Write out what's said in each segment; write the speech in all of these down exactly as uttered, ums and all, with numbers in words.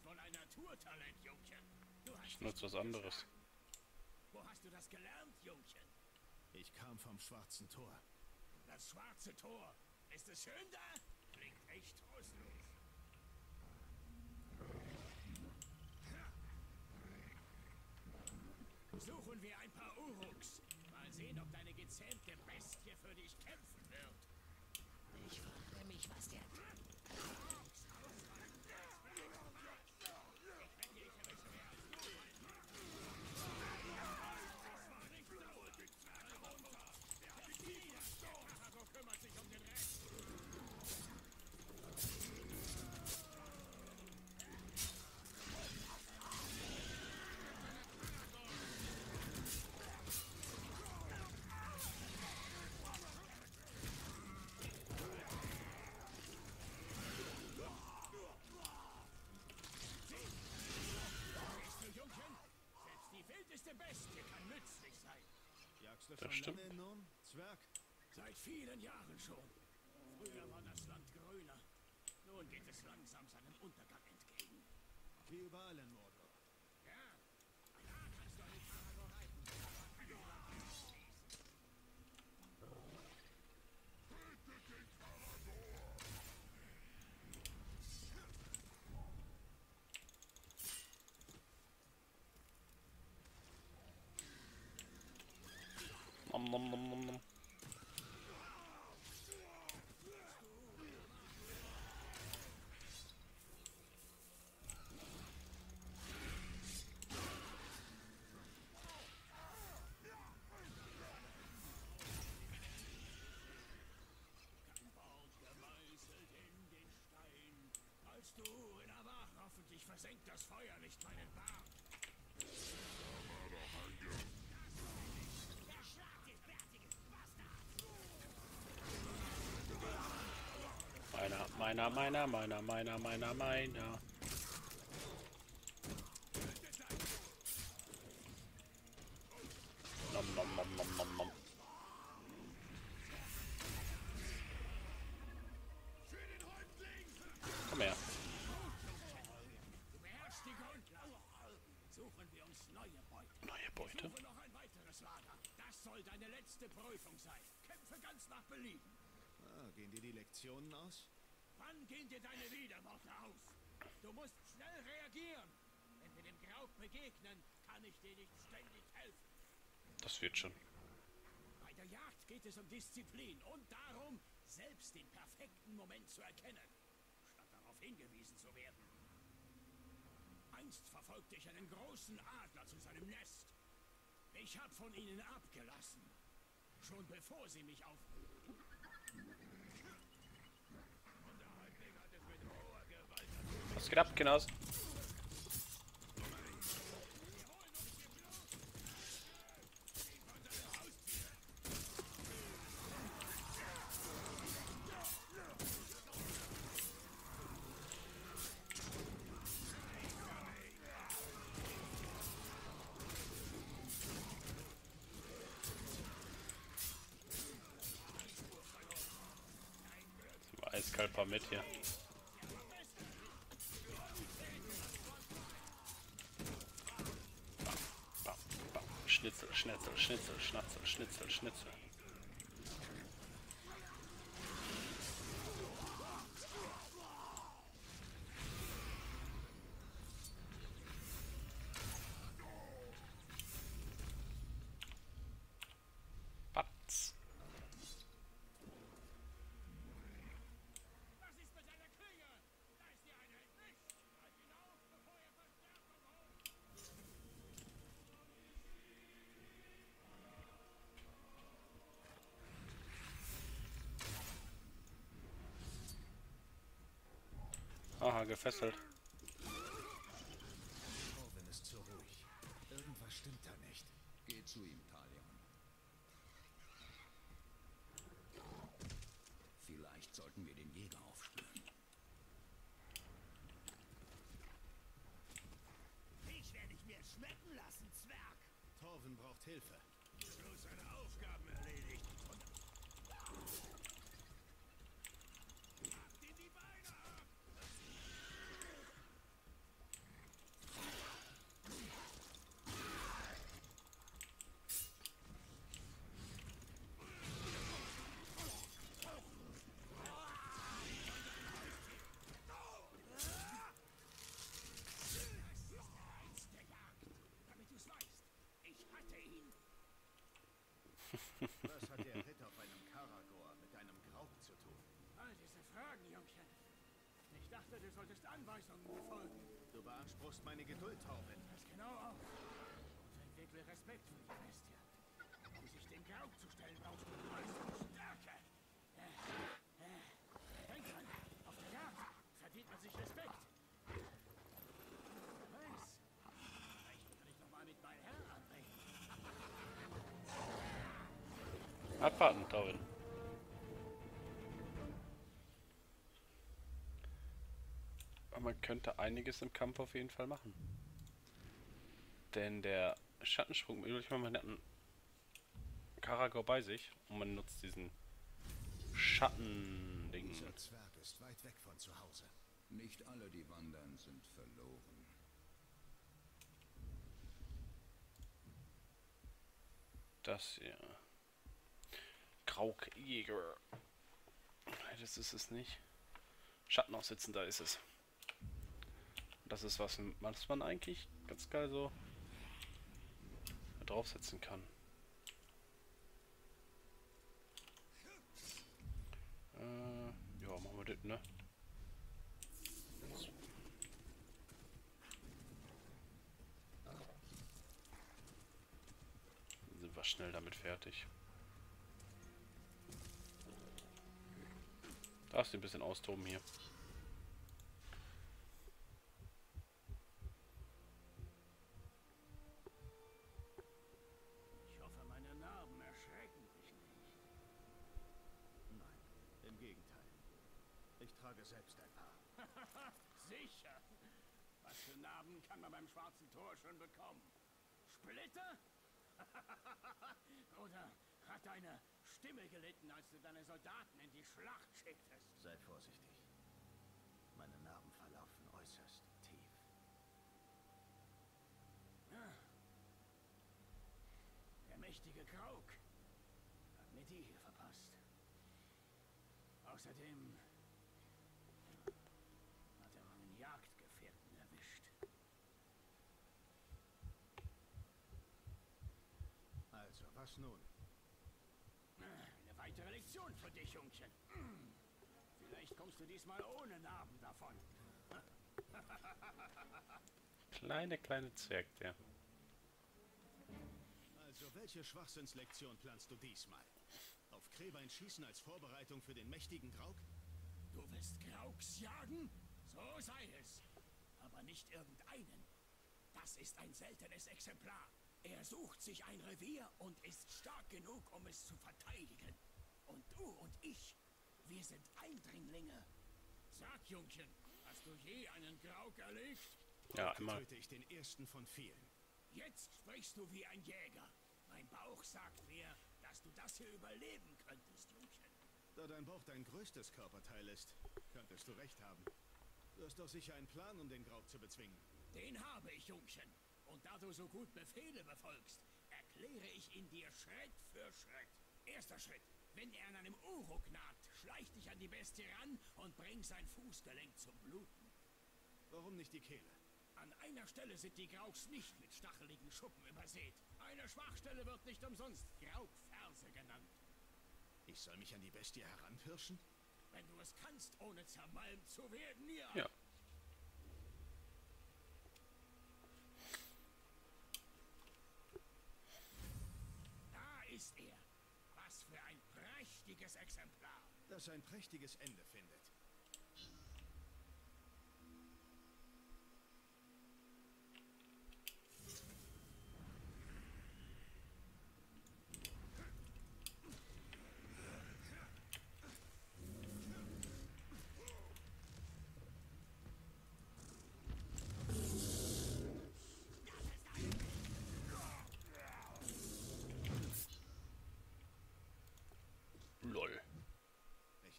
bist wohl ein Naturtalent, Jungchen. Du hast ich nutze was anderes. Gesagt. Wo hast du das gelernt, Jungchen? Ich kam vom Schwarzen Tor. Das Schwarze Tor? Ist es schön da? Klingt echt trostlos. Suchen wir ein paar Uruks. Mal sehen, ob deine gezähmte Bestie für dich kämpfen wird. Ich frage mich, was der... Das stimmt. Seit vielen Jahren schon. Früher war das Land grüner. Nun geht es langsam seinem Untergang entgegen. Wie überall in Mordor. Ja, da kannst du einen Caragor reiten. Tötet den Caragor! Nom nom nom nom nom. Senkt das Feuer nicht meinen Bart. Der Schlag ist fertiges Bastard. Meiner, meiner, meiner, meiner, meiner, meiner, meiner. Nom, nom, nom, nom, nom, nom. Komm her. Neue Beute. Neue Beute. Ich suche noch ein weiteres Lager. Das soll deine letzte Prüfung sein. Kämpfe ganz nach Belieben. Ah, gehen dir die Lektionen aus? Wann gehen dir deine Widerworte aus? Du musst schnell reagieren. Wenn wir dem Graug begegnen, kann ich dir nicht ständig helfen. Das wird schon. Bei der Jagd geht es um Disziplin und darum, selbst den perfekten Moment zu erkennen, statt darauf hingewiesen zu werden. Einst verfolgte ich einen großen Adler zu seinem Nest. Ich habe von ihnen abgelassen. Schon bevor sie mich auf... Was geht ab, Kinder? Eiskalt mit hier. Bam, bam, bam. Schnitzel, Schnitzel, Schnitzel, Schnitzel, Schnitzel, Schnitzel. Aha, gefesselt. Torvin ist zu ruhig. Irgendwas stimmt da nicht. Geh zu ihm, Talion. Vielleicht sollten wir den Jäger aufspüren. Ich werde dich mir schmecken lassen, Zwerg. Torvin braucht Hilfe. Bloß seine Aufgaben erledigt. Anweisungen befolgen. Du beanspruchst meine Geduld, Torvin. Das genau auch. Und entwickle Respekt für die Bestie. Um sich dem Graug zu stellen, brauchst du größere Stärke. Äh, äh, denk dran, auf der Jagd verdient man sich Respekt. Wer weiß, vielleicht kann ich nochmal mit meinem Herrn anreden. Abwarten, Torvin. Man könnte einiges im Kampf auf jeden Fall machen. Denn der Schattensprung, ich meine, man hat einen Caragor bei sich und man nutzt diesen Schatten-Ding. Dieser Zwerg ist weit weg von zu Hause. Nicht alle, die wandern, sind verloren. Das hier. Graugjäger. Das ist es nicht. Schatten aussitzen, da ist es. Das ist was, was man eigentlich ganz geil so draufsetzen kann. Äh, ja, machen wir das, ne? Dann sind wir schnell damit fertig. Darfst du ein bisschen austoben hier. Selbst ein paar. Sicher! Was für Narben kann man beim schwarzen Tor schon bekommen? Splitter? Oder hat deine Stimme gelitten, als du deine Soldaten in die Schlacht schicktest? Sei vorsichtig. Meine Narben verlaufen äußerst tief. Der mächtige Kauk hat mir die hier verpasst. Außerdem Jagdgefährten erwischt. Also, was nun? Eine weitere Lektion für dich, Jungchen. Vielleicht kommst du diesmal ohne Narben davon. Kleine, kleine Zwerg, der. Also, welche Schwachsinnslektion planst du diesmal? Auf Gräbein schießen als Vorbereitung für den mächtigen Graug? Du willst Graugs jagen? So sei es, aber nicht irgendeinen. Das ist ein seltenes Exemplar. Er sucht sich ein Revier und ist stark genug, um es zu verteidigen. Und du und ich, wir sind Eindringlinge. Sag, Jungchen, hast du je einen Graug erlegt? Ja, immer. Heute töte ich den ersten von vielen. Jetzt sprichst du wie ein Jäger. Mein Bauch sagt mir, dass du das hier überleben könntest, Jungchen. Da dein Bauch dein größtes Körperteil ist, könntest du recht haben. Du hast doch sicher einen Plan, um den Graug zu bezwingen. Den habe ich, Jungchen. Und da du so gut Befehle befolgst, erkläre ich ihn dir Schritt für Schritt. Erster Schritt. Wenn er an einem Uruk naht, schleich dich an die Bestie ran und bring sein Fußgelenk zum Bluten. Warum nicht die Kehle? An einer Stelle sind die Graugs nicht mit stacheligen Schuppen übersät. Eine Schwachstelle wird nicht umsonst Graugferse genannt. Ich soll mich an die Bestie heranpirschen? Wenn du es kannst, ohne zermalmt zu werden, ja. ja. Da ist er. Was für ein prächtiges Exemplar. Das ein prächtiges Ende findet.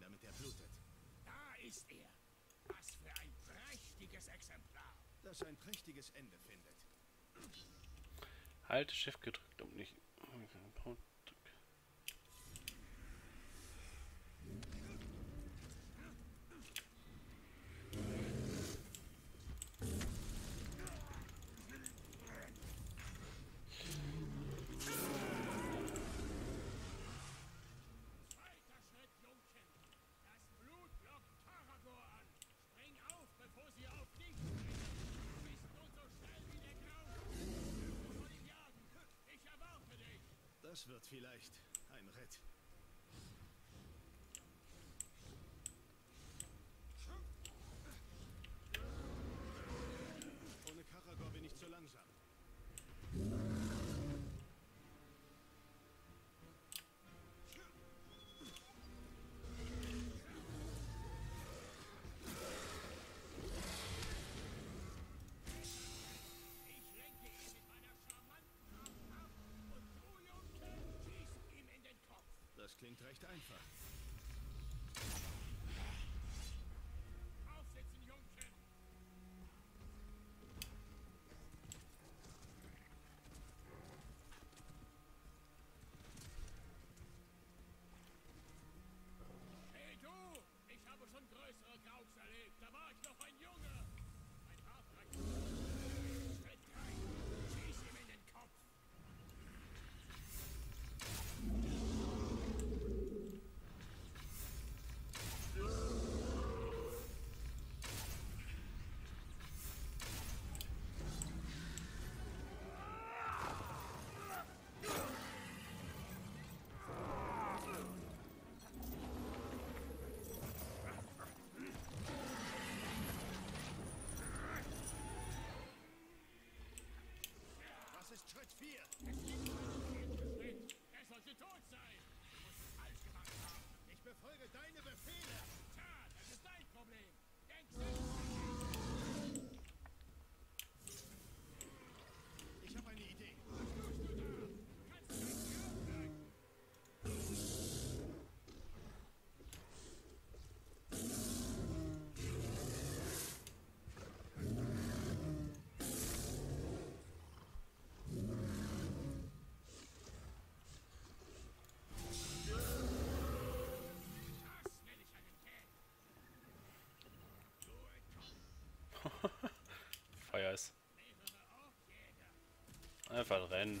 Damit er blutet. Da ist er. Was für ein prächtiges Exemplar. Das ein prächtiges Ende findet. Halte Shift gedrückt, um nicht... Sie auf! Das wird vielleicht ein Ritt. Ohne Caragor bin ich zu langsam. Das klingt recht einfach. Aufsetzen, Jungchen! Hey du! Ich habe schon größere Graugs erlebt. Da war ich noch ein Junge. Ein hartreiches Schrittkeil. Schieß ihm in den Kopf. Das ist Schritt vier. Es gibt einen Schritt. Er sollte tot sein. Du musst es falsch gemacht haben. Ich befolge deine Befehle. Tja, das ist dein Problem. Denk selbst. Ich habe eine Idee. Was tust du da? Kannst du das hören? Feuer ist. Einfach rennen.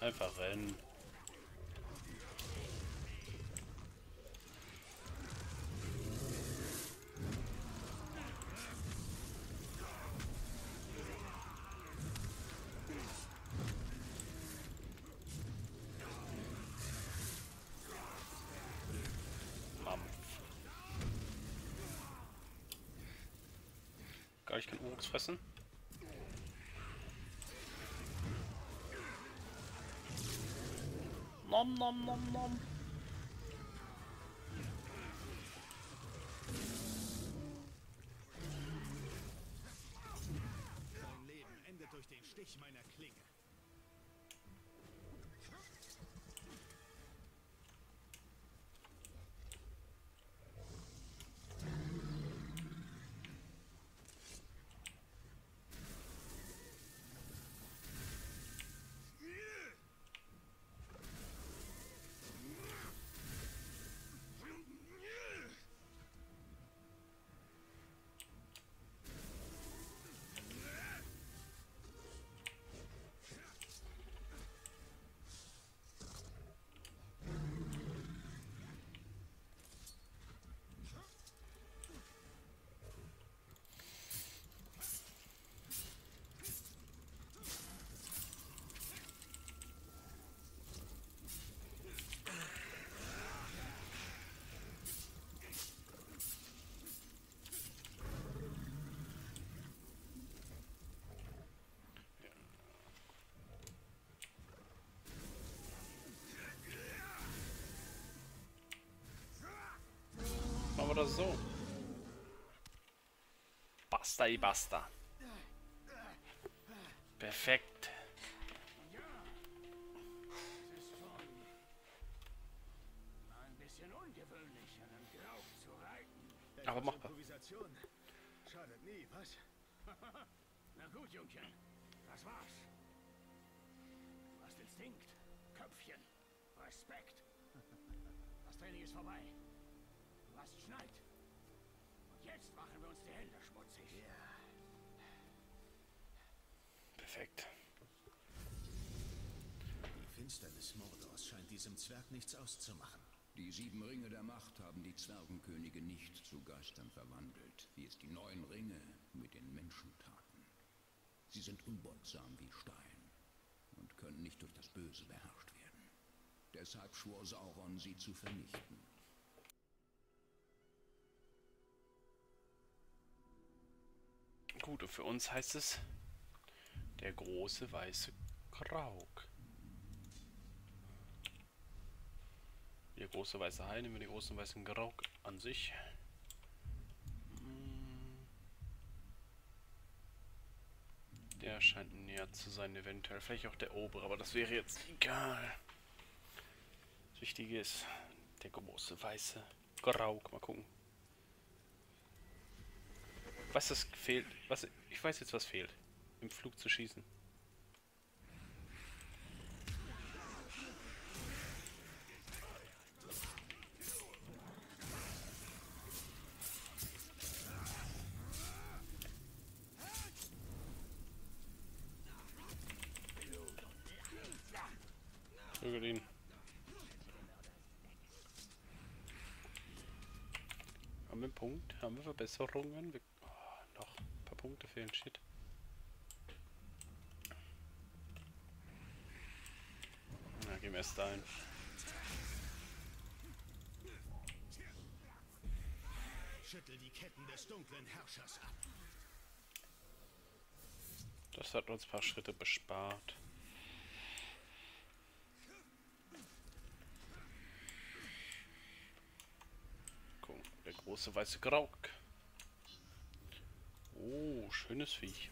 Einfach rennen. Ich kann Uruks fressen. Nom nom nom nom. Mein Leben endet durch den Stich meiner Klinge. Oder so. Basta y basta. Perfekt. Ja. Es ist schon ein bisschen ungewöhnlich, einen Graug zu reiten. Aber machbar. Improvisation schadet nie, was? Na gut, Jungchen. Das war's. Du hast Instinkt, Köpfchen, Respekt. Das Training ist vorbei. Was schneit. Und jetzt machen wir uns die Hände schmutzig. Ja. Perfekt. Finsternis Mordors scheint diesem Zwerg nichts auszumachen. Die sieben Ringe der Macht haben die Zwergenkönige nicht zu Geistern verwandelt, wie es die neun Ringe mit den Menschen taten. Sie sind unbeugsam wie Stein und können nicht durch das Böse beherrscht werden. Deshalb schwor Sauron, sie zu vernichten. Gut, und für uns heißt es der große weiße Graug. Der große weiße Hai, nehmen wir den großen weißen Graug an sich. Der scheint näher zu sein, eventuell. Vielleicht auch der obere, aber das wäre jetzt egal. Das Wichtige ist der große weiße Graug. Mal gucken. Was das fehlt. Was, ich weiß jetzt, was fehlt. Im Flug zu schießen. Zögert ihn. Haben wir einen Punkt? Haben wir Verbesserungen? Wir noch ein paar Punkte fehlen, shit. Na, gehen wir erst dahin. Schüttel die Ketten des dunklen Herrschers ab. Das hat uns ein paar Schritte bespart. Guck, der große weiße Graug. Oh, schönes Viech.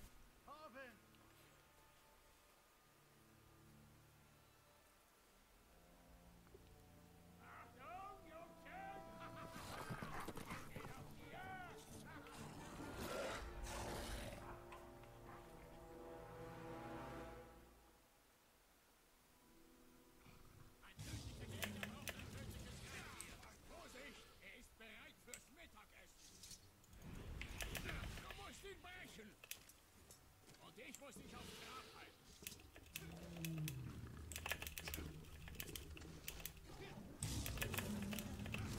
Und ich muss dich auf den Grab halten.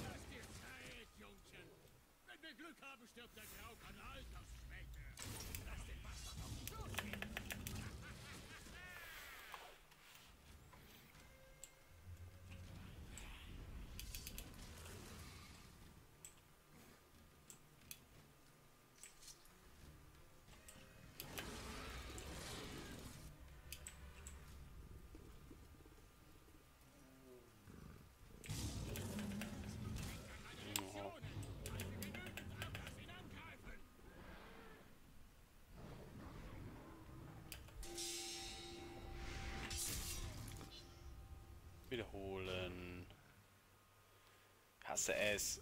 Lass dir Zeit, Jungchen. Wenn wir Glück haben, stirbt der Graug an Altersschwäche. Lass den Bastard auf die Schuhe gehen. Wiederholen. Hasse es.